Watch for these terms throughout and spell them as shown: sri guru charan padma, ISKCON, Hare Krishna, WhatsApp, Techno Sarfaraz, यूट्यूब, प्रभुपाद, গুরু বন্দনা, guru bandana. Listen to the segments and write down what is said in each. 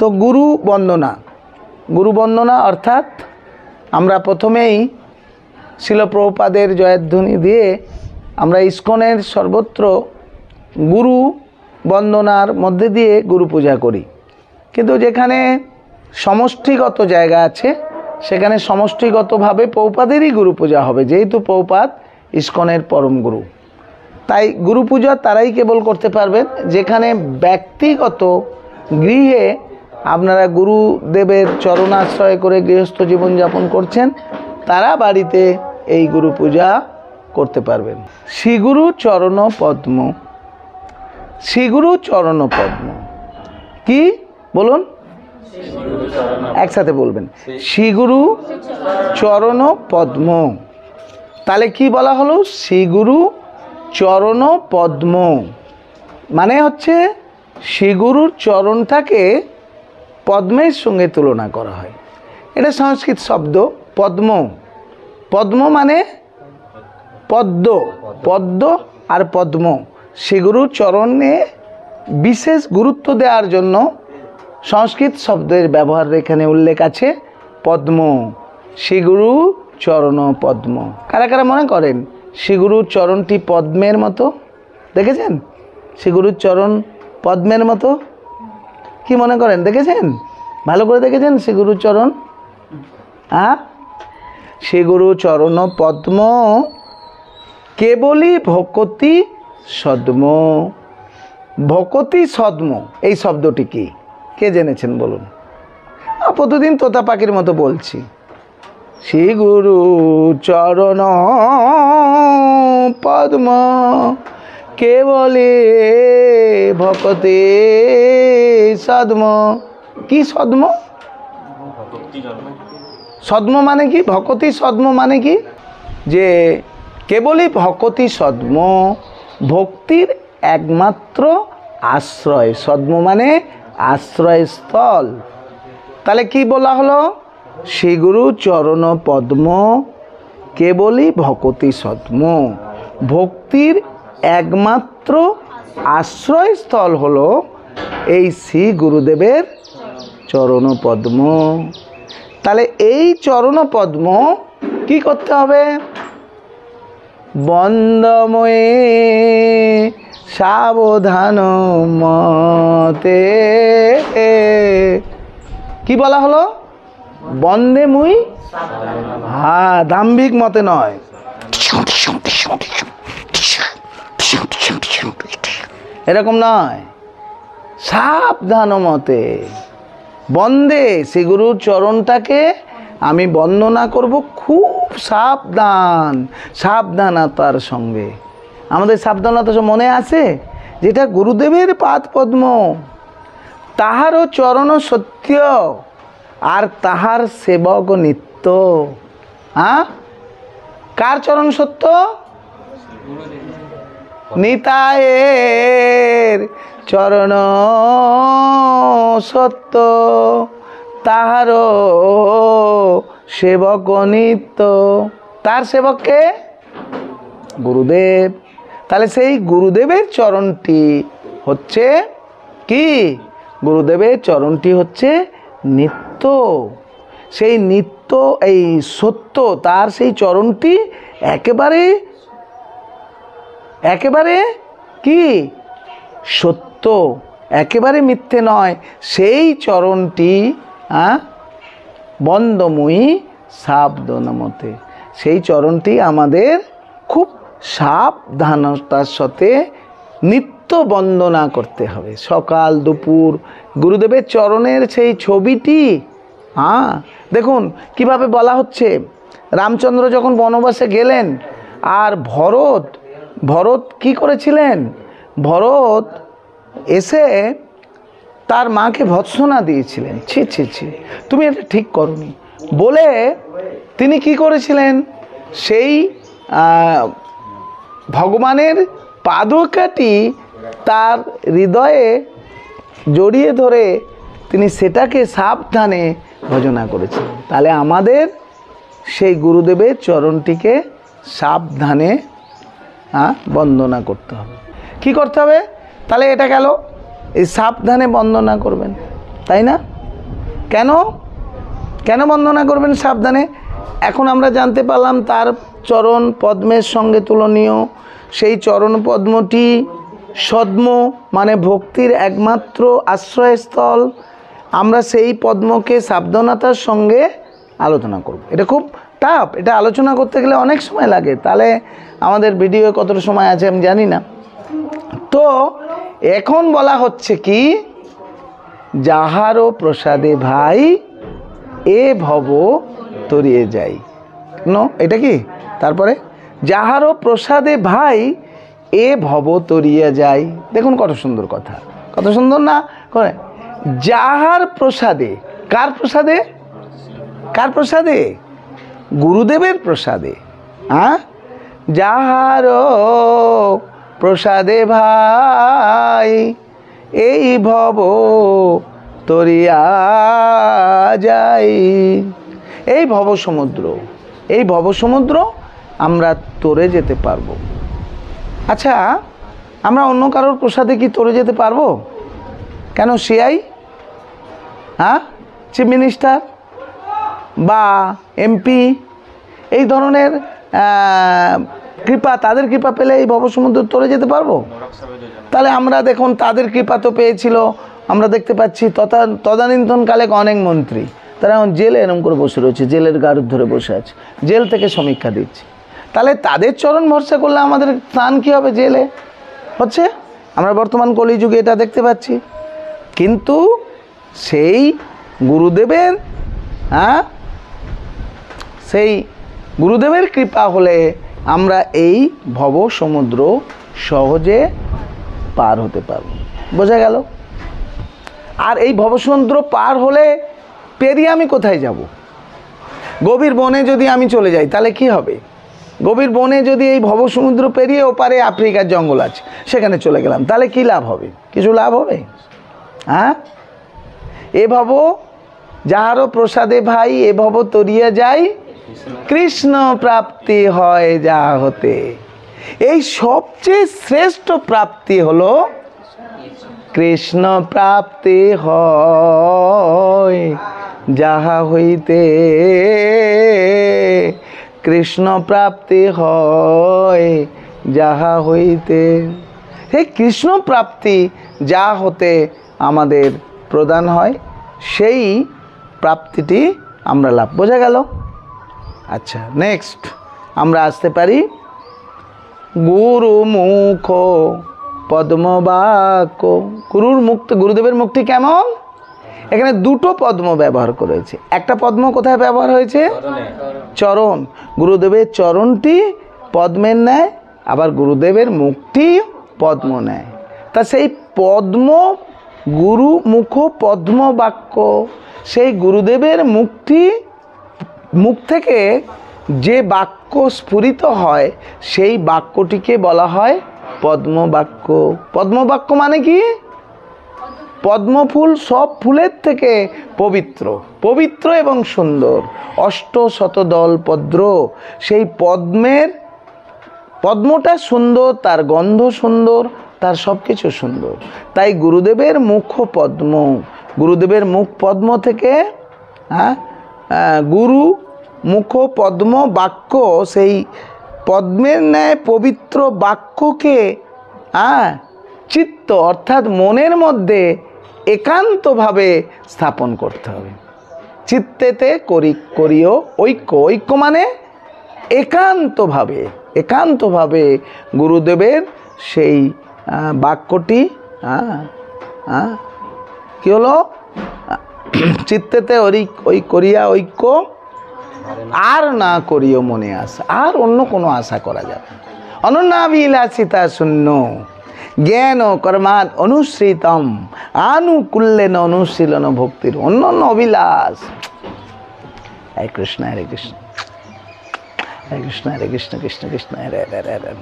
तो गुरु बंदना अर्थात आमरा प्रथमेई शिल प्रभुपादेर जयध्वनि दिए आमरा इस्कनेर सर्वत्र गुरु बंदनार मध्य दिए गुरु पूजा करी, किन्तु जेखाने समष्टिगत जायगा आछे सेखाने समष्टिगत भावे प्रभुपादेरई गुरु पूजा होबे, जेहेतु प्रभुपाद इस्कनेर परम गुरु। ताई गुरु पूजा ताराई केवल करते पारबेन जेखाने व्यक्तिगत गृहे आपनारा गुरुदेवेर चरणाश्रय करे गृहस्थ जीवन यापन करछेन तारा बाड़ीते एई गुरु पूजा करते पारबेन। श्री गुरु चरण पद्म, श्री गुरु चरण पद्म कि बोलुन एकसाथे बोलबेन श्री गुरु चरण पद्म। ताहले कि बला हलो श्री गुरु चरण पद्म माने हच्छे श्री गुरुर चरणटाके पद्मेर संगे तुलना करा हय। एटा संस्कृत शब्द पद्म, पद्म माने पद्म, पद्म और पद्म श्री गुरु चरणे विशेष गुरुत्व देवार जन्य संस्कृत शब्देर व्यवहार एखाने उल्लेख आछे। पद्म श्री गुरु चरण पद्म कारा कारा मने करेन श्री गुरु चरणटी पद्मेर मतो देखेछेन? श्री गुरु चरण पद्मेर मतो कि मने करें देखेछेन? भालो करे देखेछेन श्री गुरु चरण? हाँ, श्री गुरु चरण पद्म केवलई भक्ति सद्म। भक्ति सद्म ये शब्दटी के जेनेछेन बोलुन? प्रतिदिन तोता पाखिर मतो बोलछी। श्री गुरु चरण पद्म केवले भक्ति सद्म कि सद्म? सद्म माने कि भक्ति सद्म माने कि जे केवल ही भक्ति सद्म भक्तिर एकमात्र आश्रय। सद्म माने आश्रय स्थल। ताहले कि बोला हलो श्री गुरु चरण पद्म केवल ही भक्ति सद्म भक्तिर एकमात्र आश्रय स्थल हलो এই শ্রী গুরুদেবের চরণ পদ্ম। তাহলে এই চরণ পদ্ম কি করতে হবে? বন্দময়ে সাবধান মতে কি বলা হলো? বন্দে মুই, হ্যাঁ দাম্ভিক মতে নয়। এরকম নয়, সাবধান মতে বন্দে শ্রী গুরুর চরণটাকে আমি বন্দনা করব খুব সাবধান সাবধানতার সঙ্গে। আমাদের সাবধানতা সব মনে আছে যেটা গুরুদেবের পাদ পদ্ম তাহারও চরণ সত্য আর তাহার সেবক নিত্য। হ্যাঁ, কার চরণ সত্য? নিতায়ের চরণ সত্য তাহার সেবক নিত্য। তার সেবককে গুরুদেব। তাহলে সেই গুরুদেবের চরণটি হচ্ছে কি? গুরুদেবের চরণটি হচ্ছে নিত্য। সেই নিত্য এই সত্য তার সেই চরণটি একেবারে একেবারে কি সত্য, একেবারে মিথ্যে নয়। সেই চরণটি বন্দময়ী সাবধানমতে সেই চরণটি আমাদের খুব সাবধানতার সাথে নিত্য বন্দনা করতে হবে। সকাল দুপুর গুরুদেবের চরণের সেই ছবিটি হ্যাঁ দেখুন কিভাবে বলা হচ্ছে। রামচন্দ্র যখন বনবাসে গেলেন আর ভরত ভরত কি করেছিলেন? ভরত এসে তার মাকে ভৎসনা দিয়েছিলেন। ছি ছি ছি তুমি এটা ঠিক করনি বলে তিনি কি করেছিলেন? সেই ভগবানের পাদুকাটি তার হৃদয়ে জড়িয়ে ধরে তিনি সেটাকে সাবধানে ভজনা করেছিলেন। তাহলে আমাদের সেই গুরুদেবের চরণটিকে সাবধানে বন্দনা করতে হবে। কি করতে হবে? তাহলে এটা গেল এই সাবধানে বন্দনা করবেন। ताई ना क्यों क्यों बंदना करबें सावधाने। एखन आमरा जानते पारलाम तार चरण पद्मेर संगे तुलनीय सेई चरण पद्मटी सद्म माने भक्तिर एकमात्र आश्रयस्थल। आमरा सेई पद्मके सावधानतार संगे आलोचना करब। एटा खूब टाफ, एटा आलोचना करते गेले अनेक समय लागे। ताहले आमादेर भिडियो कतटा समय आछे आमि जानि ना। तो एखन बला हच्छे कि जाहारो प्रसादे भाई ए भव तरिये जाई नो, एटा कि तारपरे जाहारो प्रसादे भाई ए भव तरिये जाई। देखुन कत सुंदर कथा, कत सुंदर ना करे। जाहार प्रसादे, कार प्रसादे, कार प्रसादे, गुरुदेवेर प्रसादे। हाँ, जाहारो प्रसादे भाई ए भव तरिया जाई। भव समुद्र, ए भव समुद्र आमरा तरे जेते पारबो। अच्छा, आमरा अन्य कारोर प्रसादे कि तरे जेते पारबो? केन सीआई, हाँ, चीफ मिनिस्टर बा एमपी एई धरनेर कृपा, तादेर कृपा पेले भव समुद्र तरे जेते पारबो। ताहले आमरा देखुन तादेर कृपा तो पेयेछिलो, आमरा देखते पाच्छि तदानीन्तनकाले अनेक मंत्री तारा एखन जेले एरकम करे बसे रयेछे, जेलेर गारुद धरे बसे आछे, जेल थेके समीक्षा दिच्छे। ताहले तादेर चरण भरसा करले आमादेर स्थान कि होबे? जेले होच्छे। आमरा बर्तमान कलिजुगे एटा देखते पाच्छि। किन्तु सेई गुरुदेवेर, हाँ, सेई गुरुदेवेर कृपा होले आमरा एई भव समुद्र सहजे पार होते पारबो। बोझा गेल? और ये भवसमुद्र पार होले पेरिये आमी कोथाय जाब? गभीर बने जदि आमी चले जाई ताहले कि होबे? गभीर बने जदि ये भवसमुद्र पेरिये ओपारे आफ्रिकार जंगल आछे सेखाने चले गेलाम ताहले कि लाभ होबे? किछु लाभ होबे? हाँ, ए भव जाहारो प्रसादे भाई ए भव तरिये जाई, कृष्ण प्राप्ति हय जा होते। ये सबचेये श्रेष्ठ प्राप्ति हलो कृष्ण प्राप्ति हय जाहा हईते। कृष्ण प्राप्ति हय जाहा हईते। हे कृष्ण प्राप्ति जा होते आमादेर प्रदान हय, सेई प्राप्तिटी आमरा लाभ। बोझा गेल? अच्छा, नेक्स्ट आमरा आसते पारी गुरुमुख पद्मबाको। गुरुर मुख, गुरुदेवेर मुखटी केमन? एखाने दुटो पद्म व्यवहार करेছে। एक पद्म कोथाय व्यवहार হয়েছে? चरण। गुरुदेवेर चरणटी पद्मेर न्याय, आबार गुरुदेवेर मुखटी पद्म न्याय। ता सेई पद्म गुरुमुख पद्मबाक्य, सेई गुरुदेवेर मुखटी मुख थेके जे वाक्य स्फुरित हय सेई वाक्यटीके बला हय पद्मवाक्य। पद्मवाक्य माने कि पद्मफुल सब फुलेर थेके पवित्र, पवित्र एवं सुंदर। अष्टशतदल पद्म, सेई पद्मेर पद्मटा सुंदर, तार गन्ध सुंदर, तार सबकिछु सुंदर। ताई गुरुदेवेर मुख पद्म, गुरुदेवेर मुख पद्म थेके, हाँ, गुरु मुख पद्म वाक्य, सेई पद्मेर न्याय पवित्र वाक्य के चित्त अर्थात मनेर मध्य एकांत भावे स्थापन करते हबे। चित्तेते करि करियो ऐक्य, ऐक्य माने एकांत भावे, एकांत भावे गुरुदेवेर सेई वाक्यटी, हाँ, कि हलो चित्तेते ऐक्य करिया ऐक्य आर ना करियो मने आशा, आर अन्य कोनो आशा करा जाबे। अनन्याभिलाषिता शून्यो ज्ञान कर्मान अनुसृतम आनुकूल्येन अनुशीलन भक्तिर अन्य अभिलाष। हरे कृष्ण हरे कृष्ण हरे कृष्ण हरे कृष्ण कृष्ण कृष्ण हरे हरे हरे,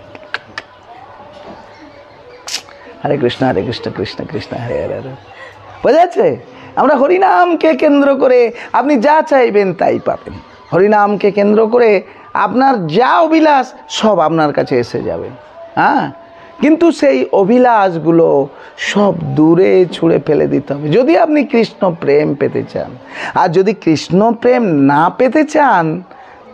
हरे कृष्ण हरे कृष्ण कृष्ण कृष्ण हरे हरे हरे। बोझा जाচ্ছে? আমরা হরিনাম কে কেন্দ্র করে আপনি যা চাইবেন তাই পাবেন। हरिनाम के केंद्र करे आपनार जा अभिलाष सब आपनार काछे एसे जाबे। हाँ, किन्तु सेई अभिलाषगुलो सब दूरे छुड़े फेले दीते होबे यदि आपनि कृष्ण प्रेम पेते चान। आर यदि कृष्ण प्रेम ना पेते चान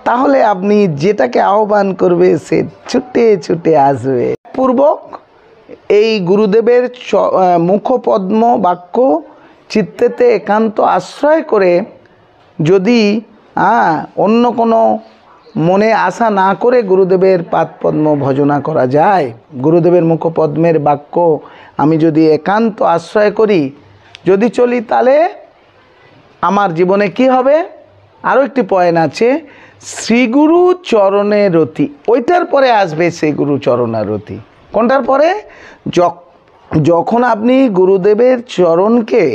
ताहले आपनि जेटाके आह्वान करबे से छुटे छुटे आसबे। पूर्वक एई गुरुदेवेर मुखपद्म वाक्य चित्तेते एकान्त आश्रय करे यदि अन्य कोनो मने आशा ना करे गुरुदेवेर पादपद्म भजना करा जाए। गुरुदेवेर मुखपद्मेर वाक्य आमी यदि एकान्त आश्रय करी यदि चली ताले आमार जीवने कि होबे। आरो एकटी पॉइंट आछे श्री गुरु चरणेर रति ओइटार परे आसबे श्री गुरु चरणार रति। कोनटार परे? जखन आपनि गुरुदेवेर चरण के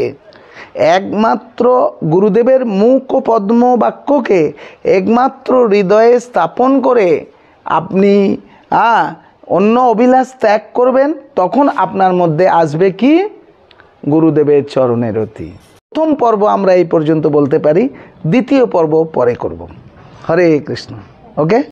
एकमात्र गुरुदेवेर मुख ओ पद्म वाक्य के एकमात्र हृदय स्थापन करे आपनि अन्य अभिलाष त्याग करबेन तखन आपनार मध्य आसबे कि गुरुदेवेर चरणेर रति। प्रथम पर्व आमरा एई पर्यन्त बोलते पारी, द्वितीय पर्व परे करब। हरे कृष्ण। ओके।